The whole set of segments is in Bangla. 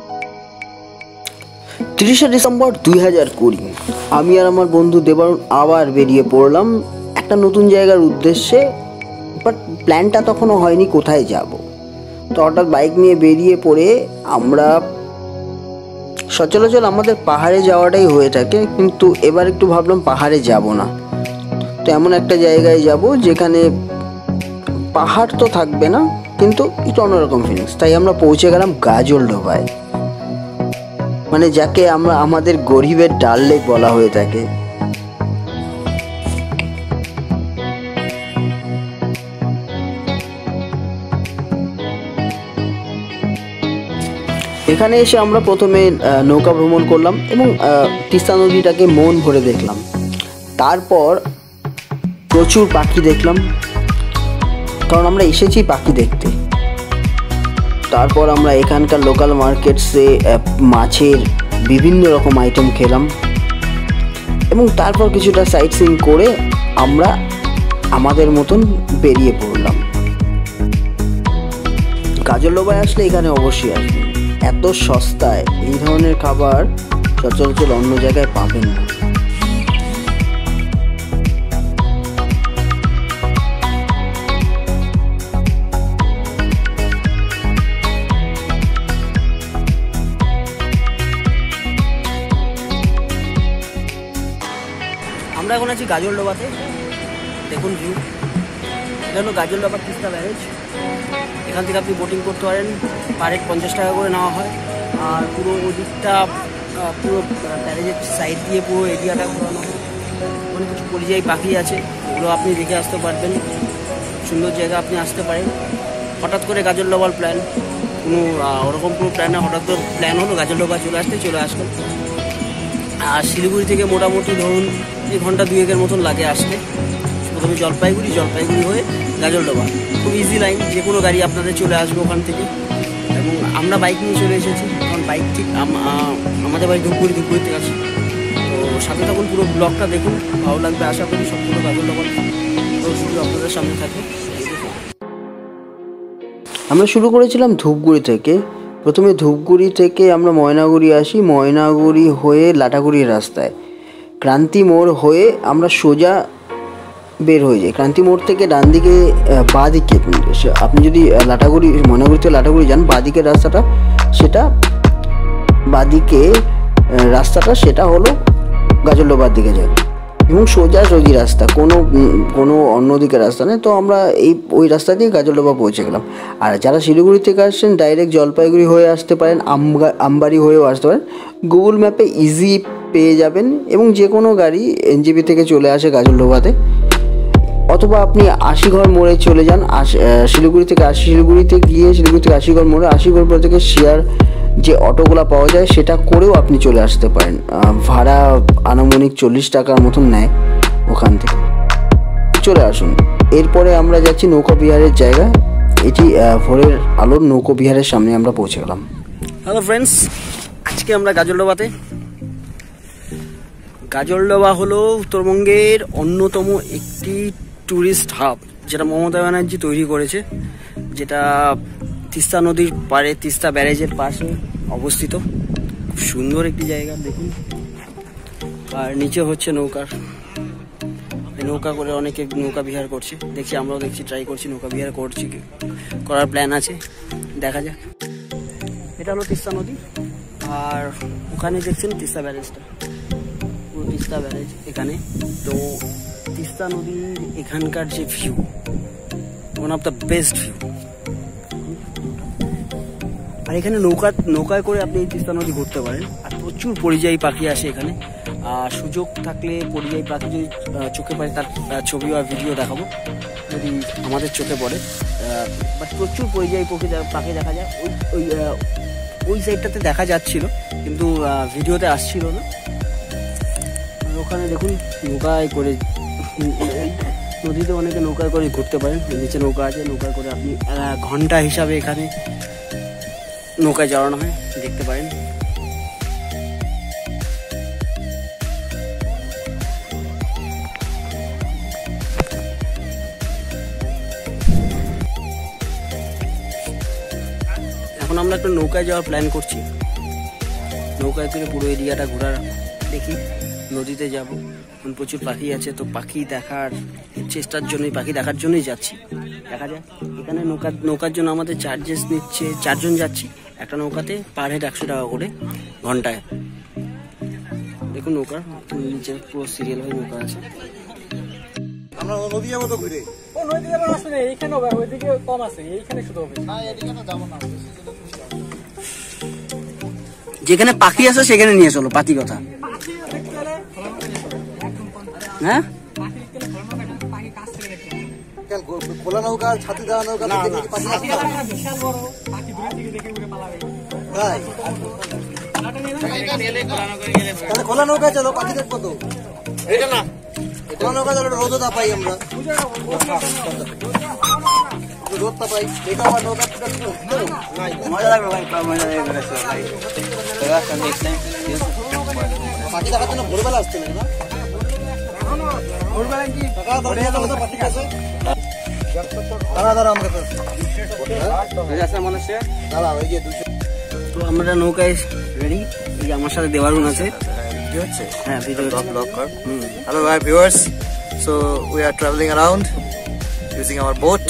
30 डिसेम्बर 2020 আমি আর আমার বন্ধু দেবারুণ আবার বেরিয়ে পড়লাম একটা নতুন জায়গার উদ্দেশ্যে। বাট প্ল্যানটা তখনও হয়নি কোথায় যাব। তো হঠাৎ বাইক নিয়ে বেরিয়ে পড়ে আমরা সচরাচর আমাদের পাহাড়ে যাওয়াটাই হয়ে থাকে, কিন্তু এবার একটু ভাবলাম পাহাড়ে যাব না, তো এমন একটা জায়গায় যাব যেখানে পাহাড় তো থাকবে না কিন্তু একটু অন্যরকম ফিলিংস। তাই আমরা পৌঁছে গেলাম গাজলডোবায়, মানে যাকে আমরা আমাদের গরিবের ডাল লেক বলা হয়ে থাকে। এখানে এসে আমরা প্রথমে নৌকা ভ্রমণ করলাম এবং তিস্তা নদীটাকে মন ভরে দেখলাম। তারপর প্রচুর পাখি দেখলাম, কারণ আমরা এসেছি পাখি দেখতে। তারপর আমরা এখানকার লোকাল মার্কেটসে মাছের বিভিন্ন রকম আইটেম খেলাম এবং তারপর কিছুটা সাইট সিইং করে আমরা আমাদের মতন বেরিয়ে পড়লাম। গাজলডোবায় আসলে এখানে অবশ্যই আসবে, এত সস্তায় এই ধরনের খাবার সচরাচর অন্য জায়গায় পাবেন না। আমরা এখন আছি গাজলডোবাতে, দেখুন ভিউ। এটা হলো গাজলডোবা তিস্তা ব্যারেজ। এখান থেকে আপনি বোটিং করতে পারেন, পার হেড 50 টাকা করে নেওয়া হয়। আর পুরো ওদিকটা পুরো ব্যারেজের সাইড দিয়ে পুরো এরিয়াটা ঘোরানো হয়। অনেক কিছু পরিযায়ী পাখি আছে, ওগুলো আপনি দেখে আসতে পারবেন। সুন্দর জায়গা, আপনি আসতে পারেন। হঠাৎ করে গাজলডোবার প্ল্যান, কোনো ওরকম কোনো প্ল্যান না, হঠাৎ করে প্ল্যান হলো গাজলডোবা চলে আসলাম। আর শিলিগুড়ি থেকে মোটামুটি ধরুন 1-2 ঘন্টা মতন লাগে আসতে। প্রথমে জলপাইগুড়ি হয়ে গাজলডোবা, খুব ইজি লাইন, যে কোনো গাড়ি আপনাদের চলে আসবে ওখান থেকে। এবং আমরা বাইক নিয়ে চলে এসেছি, কারণ বাইক ঠিক আমাদের বাড়ি ধূপগুড়িতে আছে। তো সাথে থাকুন, পুরো ব্লগটা দেখুন, ভালো লাগবে। আশা করি সবগুলো গাজলডোবা আপনাদের সামনে থাকবে। আমরা শুরু করেছিলাম ধূপগুড়ি থেকে। প্রথমে ধূপগুড়ি থেকে আমরা ময়নাগুড়ি আসি, ময়নাগুড়ি হয়ে লাটাগুড়ির রাস্তায় ক্রান্তি মোড় হয়ে আমরা সোজা বের হয়ে যাই। ক্রান্তি মোড় থেকে ডান দিকে বাঁদিকে, আপনি যদি লাটাগুড়ি ময়নাগুড়ি থেকে লাটাগুড়ি যান, বাঁদিকের রাস্তাটা সেটা হলো গাজলডোবার দিকে যায় এবং সোজাসুজি রাস্তা, কোনো অন্যদিকে রাস্তা নেই। তো আমরা ওই রাস্তা দিয়ে গাজলডোবা পৌঁছে গেলাম। আর যারা শিলিগুড়ি থেকে আসছেন ডাইরেক্ট জলপাইগুড়ি হয়ে আসতে পারেন, আমবাড়ি হয়েও আসতে পারেন। গুগল ম্যাপে ইজি পেয়ে যাবেন এবং যে কোনো গাড়ি এনজেপি থেকে চলে আসে গাজলডোবাতে। অথবা আপনি আশিঘর মোড়ে চলে যান, শিলিগুড়ি থেকে আশিঘর মোড়ে, আশিঘর মোড় থেকে শেয়ার যে অটোগুলো পাওয়া যায় সেটা করেও আপনি চলে আসতে পারেন। ভাড়া আনুমানিক 40 টাকার মতন নেয় ওখান থেকে। চলে আসুন। এরপরে আমরা যাচ্ছি নৌকা বিহারের জায়গা। এটি ভোরের আলোর নৌকা বিহারের সামনে আমরা পৌঁছে গেলাম। হ্যালো ফ্রেন্ডস, আজকে আমরা গাজলডোবাতে। গাজলডোবা হলো উত্তরবঙ্গের অন্যতম একটি ট্যুরিস্ট হাব, যেটা মমতা ব্যানার্জি তৈরি করেছে, যেটা তিস্তা নদীর পাড়ে, তিস্তা ব্যারেজের পাশে অবস্থিত। খুব সুন্দর একটি জায়গা, দেখুন। আর নিচে হচ্ছে নৌকা করে অনেকে নৌকা বিহার করছে। দেখছি আমরাও ট্রাই করছি, নৌকা বিহার করার প্ল্যান আছে, দেখা যাক। এটা হলো তিস্তা নদী, আর ওখানে দেখছেন তিস্তা ব্যারেজটা, পুরো তিস্তা ব্যারেজ এখানে। তো তিস্তা নদীর এখানকার যে view, one of the best view. আর এখানে নৌকায় করে আপনি তিস্তা নদী ঘুরতে পারেন। আর প্রচুর পরিযায়ী পাখি আসে এখানে, আর সুযোগ থাকলে পরিযায়ী পাখি যদি চোখে পড়ে তার ছবি আর ভিডিও দেখাবো, যদি আমাদের চোখে পড়ে। বাট প্রচুর পরিযায়ী পাখি দেখা যায়। ওই সাইডটাতে দেখা যাচ্ছিল কিন্তু ভিডিওতে আসছিল না। ওখানে দেখুন নৌকায় করে, নদীতে অনেকে নৌকায় করে ঘুরতে পারেন। নিচে নৌকা আছে, নৌকায় করে আপনি ঘন্টা হিসাবে এখানে নৌকায় জড়ানো হয়, দেখতে পারেন। এখন আমরা একটা নৌকায় যাওয়ার প্ল্যান করছি। नौकाय करे पुरो एरिया घोरार देखी नदीते जाब प्रचुर पाखी आछे तो पाखी देखार चेष्टार जोन्नो पाखी देखार जोन्नोई जाच्छी देखा जाक एखाने नौका नौकार जोन्नो आमादेर चार्जेस निच्छे चारजन जाच्छी एकटा नौकाते पर हेड 100 टाका करे घंटाय देखो नौका नीचे पुरो सिरियल हয়ে नौका आछे আমরা নদীর মতো ঘুরে ও নদীর আর আসলে এইখানে আবার ওইদিকে কম আছে এইখানে শুধু হবে না এইদিকে তো যাব না যেখানে পাখি আছে সেখানে নিয়ে চলো পাতি কথা হ্যাঁ পাখি কেন ধরনা না পাখি কাছ থেকে দেখো কেন খোলা নৌকা ছাতি দেওয়া নৌকা দেখি পাখি আছে বিশাল বড় পাখি দূর থেকে দেখে উড়ে পালাবে ভাই নাটা নিয়ে খোলা নৌকা গেলে তাহলে খোলা নৌকা চলো পাখি দেখব তো এটা না খোলা নৌকা চলো রোদ তা পাই আমরা রোদ তা পাই এটা আবার নৌকা দেখো নাই মজা লাগবে ভাই মজা লাগবে ভাই দেখা কানে দেখতে পাখি দেখার জন্য ভোরবেলা আসতে লাগে না बोलबा कि काका बढ़िया तो पति कैसे दादा दादा हमरे पास जैसा मनुष्य दादा हो गया दूसरा तो हमरा नो गाइस रेडी ये हमारे साथ देवारुन আছে ভিডিও আছে হ্যাঁ ভিডিও ব্লগ কর hello my viewers so we are travelling around using our boat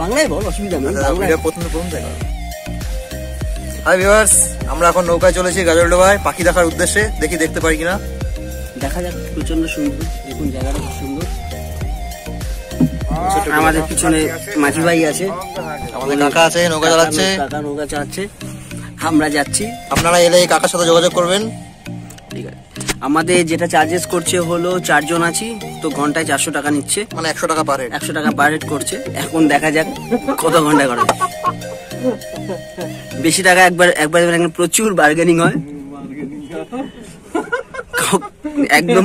বাংলায় বল অসুবিধা নেই ভিডিও প্রথম প্রথম দেখা हाय व्यूअर्स আমরা এখন নৌকায় চলেছি গাজলডোবায় পাখি দেখার উদ্দেশ্যে দেখি দেখতে পারি কিনা দেখা যাচ্ছে প্রচন্ড সুন্দর দেখুন জায়গাটা খুব সুন্দর আমাদের পিছনে মাঝি ভাই আছে আমাদের কাকা আছে নৌকা চালাচ্ছে কাকা নৌকা চালাচ্ছে আমরা যাচ্ছি আপনারা এলে কাকার সাথে যোগাযোগ করবেন ঠিক আছে আমাদের যেটা চার্জেস করছে হলো চারজন আছি তো ঘন্টায় 400 টাকা নিচ্ছে মানে 100 টাকা পার হেড 100 টাকা পার হেড করছে এখন দেখা যাক কত ঘন্টা করে বেশি টাকা একবার একবার এখানে প্রচুর বার্গেনিং হয় एकदम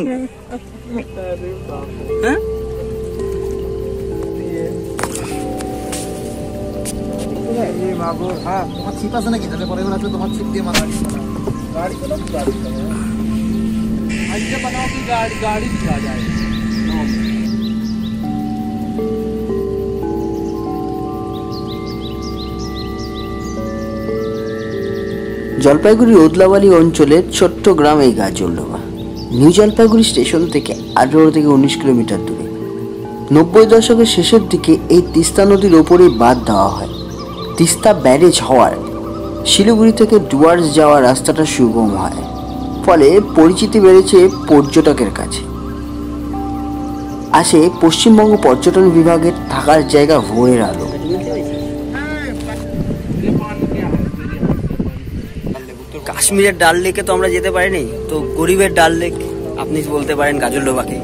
गाड़ी दिखा जाए জলপাইগুড়ি ওদলাবালি অঞ্চলের ছোট্ট গ্রাম এই গাজলডোবা নিউ জলপাইগুড়ি স্টেশন থেকে 18 থেকে 19 কিলোমিটার দূরে 90-এর দশকের শেষের দিকে এই তিস্তা নদীর ওপরেই বাঁধ দেওয়া হয় তিস্তা ব্যারেজ হওয়ার শিলিগুড়ি থেকে ডুয়ার্স যাওয়ার রাস্তাটা সুগম হয় ফলে পরিচিতি বেড়েছে পর্যটকের কাছে আসে পশ্চিমবঙ্গ পর্যটন বিভাগের থাকার জায়গা ভোরের আলো কাশ্মীরের ডাল লেকে তো আমরা যেতে পারি নাই তো গরিবের ডাল লেক আপনি বলতে পারেন গাজলডোবাকে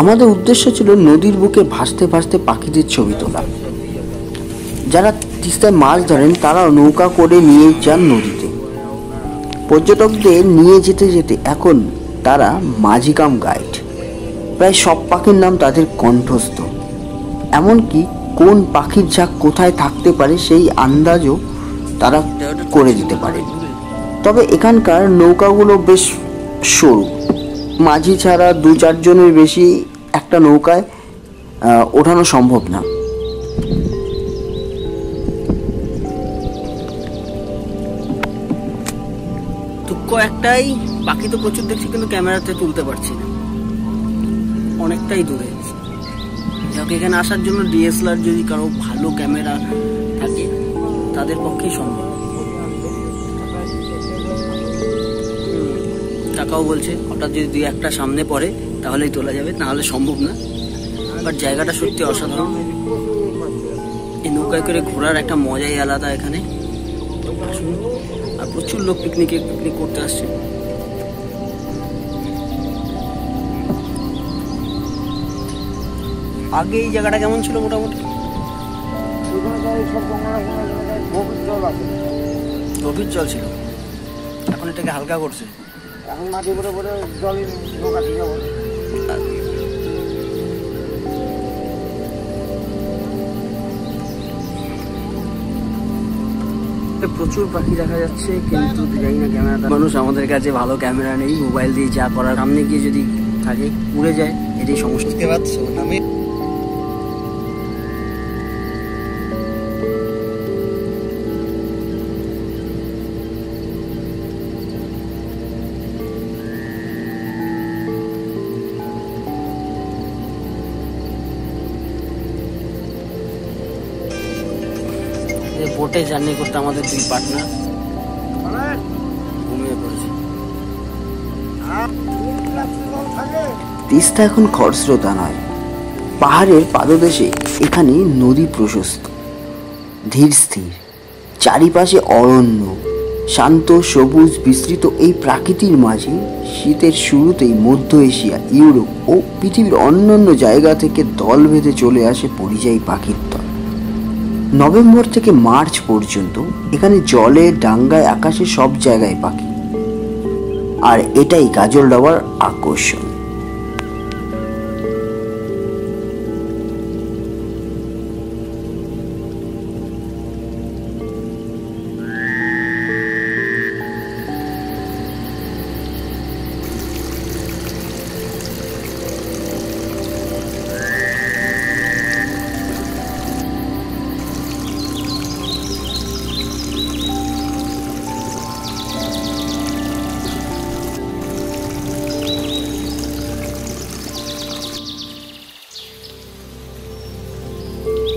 আমাদের উদ্দেশ্য ছিল নদীর বুকে ভাসতে ভাসতে পাখিদের ছবি তোলা যারা তিস্তায় মাছ ধরেন তারা নৌকা করে নিয়ে যান নদীতে পর্যটকদের নিয়ে যেতে যেতে এখন তারা মাঝি কাম গাইড প্রায় সব পাখির নাম তাদের কণ্ঠস্থ এমনকি কোন পাখির ঝাঁক কোথায় থাকতে পারে সেই আন্দাজও তারা করে দিতে পারে তবে এখানকার নৌকাগুলো বেশ সরু মাঝি ছাড়া 2-4 জনের বেশি একটা নৌকায় ওঠানো সম্ভব না কয়েকটাই বাকি তো প্রচুর দেখছি কিন্তু ক্যামেরাতে তুলতে পারছি না অনেকটাই দূরে যাক এখানে আসার জন্য ডিএসএলআর যদি কারো ভালো ক্যামেরা থাকে তাদের পক্ষে সম্ভব টাকাও বলছে হঠাৎ যদি 2-1টা সামনে পড়ে তাহলেই তোলা যাবে নাহলে সম্ভব না বাট জায়গাটা সত্যি অসাধারণ এই নৌকায় করে ঘোরার একটা মজাই আলাদা এখানে প্রচুর লোক পিকনিক করতে আসছে আগে এই জায়গাটা কেমন ছিল মোটামুটি গভীর জল ছিল এখন এটাকে হালকা করছে এখন মাটি ভরে ভরে জল নৌকা দিয়ে যাবে পার্কে প্রচুর পাখি দেখা যাচ্ছে, কিন্তু জানি না ক্যামেরা মানুষ আমাদের কাছে ভালো ক্যামেরা নেই, মোবাইল দিয়ে যা করার। সামনে গিয়ে যদি থাকে উড়ে যায়, এটাই সমস্যা। বুঝতে পারছো আমি बोटे जार्नी करते दुई पार्टनार घूमिए पड़े। তিস্তা এখন খরস্রোতা নয়, পাহাড়ের পাদদেশে এখানে নদী প্রশস্ত, ধীর স্থির, চারিপাশে অরণ্য, শান্ত সবুজ বিস্তৃত এই প্রাকৃতির মাঝে শীতের শুরুতেই মধ্য এশিয়া, ইউরোপ ও পৃথিবীর অন্যান্য জায়গা থেকে দল বেঁধে চলে আসে পরিযায়ী পাখির দল। নভেম্বর থেকে মার্চ পর্যন্ত এখানে জলে, ডাঙ্গায়, আকাশে সব জায়গায় পাখি, আর এটাই গাজল ডাবার আকর্ষণ।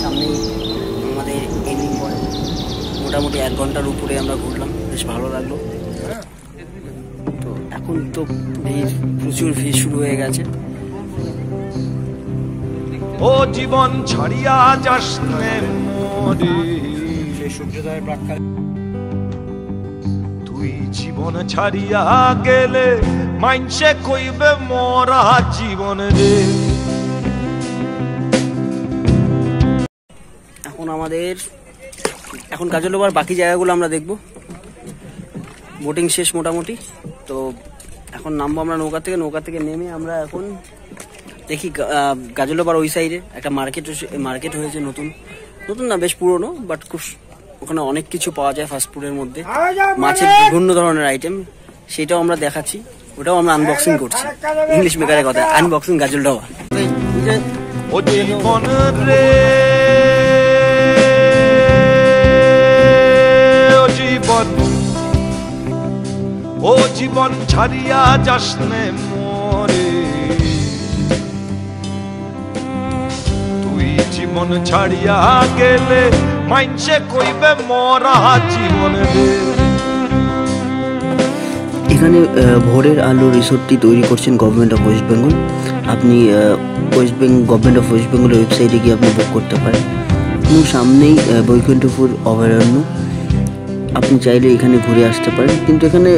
সামনেই আমাদের এন্ডিং পয়েন্ট। মোটামুটি 1 ঘন্টার উপরে আমরা ঘুরলাম, বেশ ভালো লাগলো। তো এখন তো প্রচুর ভিড় শুরু হয়ে গেছে। ও জীবন ছাড়িয়া যাস রে মোরে, সূর্যোদয়ের প্রাক্কালে তুই জীবন ছাড়িয়া গেলে মানছে কইবে মোরা জীবন রে। এখন গাজল ডাবার বাকি জায়গাগুলো আমরা দেখবো। বোটিং শেষ মোটামুটি, তো এখন নামবো আমরা নৌকা থেকে নেমে আমরা এখন দেখি গাজল ডাবার ওই সাইডে একটা মার্কেট হয়েছে, নতুন না, বেশ পুরনো, বাট খুব ওখানে অনেক কিছু পাওয়া যায় ফাস্ট ফুডের মধ্যে, মাছের বিভিন্ন ধরনের আইটেম, সেটাও আমরা দেখাচ্ছি, ওটাও আমরা আনবক্সিং করছি। ইংলিশ মেকারের কথা, আনবক্সিং গাজল ডাবা। ও জীবন ছাড়িয়া যাস নে মোরে, তুই জীবন ছাড়িয়া গেলে মাইনছে কইবে মোরা জীবন রে। এখানে ভোরের আলো রিসোর্টটি তৈরি করছেন গভর্নমেন্ট অফ ওয়েস্ট বেঙ্গল। আপনি গভর্নমেন্ট অফ ওয়েস্ট বেঙ্গলের ওয়েবসাইটে গিয়ে আপনি বুক করতে পারেন। সামনেই বৈকুণ্ঠপুর অভয়ারণ্য, আপনি চাইলে এখানে ঘুরে আসতে পারেন। কিন্তু এখানে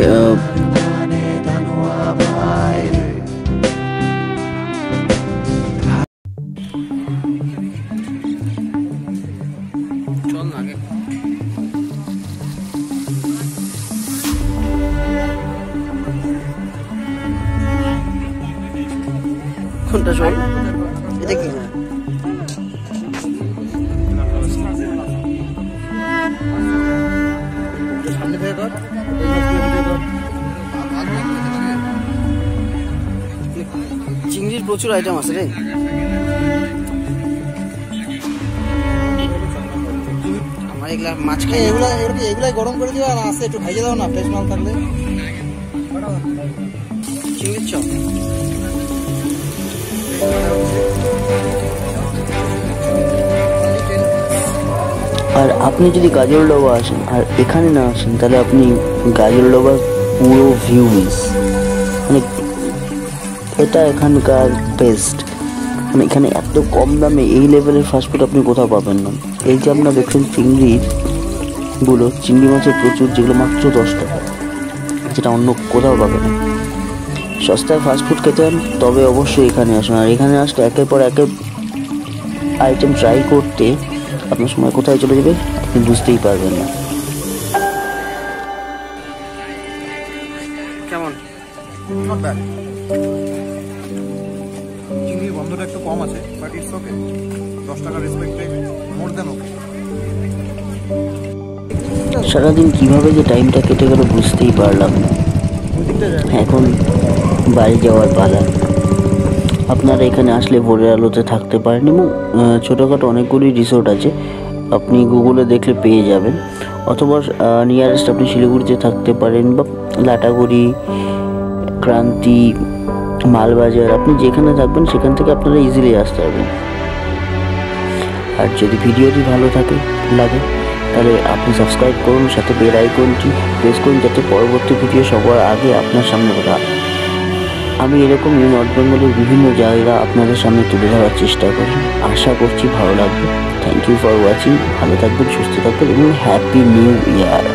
চিংড়ির প্রচুর আইটেম আছে রে। আমার এগুলা মাছ খাই, এগুলাই গরম করে দিও, আর আছে একটু খাইয়ে দাও না, ফ্রেশ মাল থাকলে। চিংড়ির চপ আর আপনি যদি গাজল ডাবা আসেন আর এখানে না আসেন, তাহলে আপনি গাজল ডাবার পুরো ভিউ মিস। মানে এটা এখানকার বেস্ট, মানে এখানে এত কম দামে এই লেভেলের ফাস্টফুড আপনি কোথাও পাবেন না। এই যে আপনারা দেখছেন চিংড়ির गुलो चिंगड़ी माचे प्रचुर जेगुलो मात्र 10 টাকা जेटा अन्य कोथाओ पाबेन ना। सस्ताय फास्टफूड खेते तबे अवश्यई एखाने आसुन। आर एखाने आसले एकेर पर एक आइटेम ट्राई करते आपनार समय कोथाय चले जाबे आपनि बुझतेई पारबेन ना। केमन नट बैड चिंगड़ी गন্ধটা একটু কম আছে বাট इट्स ओके 10 টাকা রেসপেক্টে মোর দ্যান ओके। सारा दिन क्यों जो टाइम केटे गल बुझते ही बाड़ी जावर पाला अपनारा एखे आसले भोर आलोते थकते छोटोखाटो अनेकगुली रिसोर्ट आज अपनी गूगले देखले पे जाबेन अथवा नियारेस्ट अपनी शिलीगुड़ीते थकते लाटागुड़ी क्रांति मालबाजार अपनी जेखाने थाकबेन सेखान थेके आपनारा इजिली आसते पारबेन। और यदि भिडियोटी भालो थाके लागे তাহলে আপনি সাবস্ক্রাইব করুন সাথে বেল আইকনটি প্রেস করুন যাতে পরবর্তী ভিডিও সবার আগে আপনার সামনে আসে। আমি এরকম নর্থ বেঙ্গলের বিভিন্ন জায়গা আপনাদের সামনে তুলে ধরার চেষ্টা করি। আশা করছি ভালো লাগবে। Thank you for watching. ভালো থাকবেন সুস্থ থাকবেন এবং হ্যাপি নিউ ইয়ার।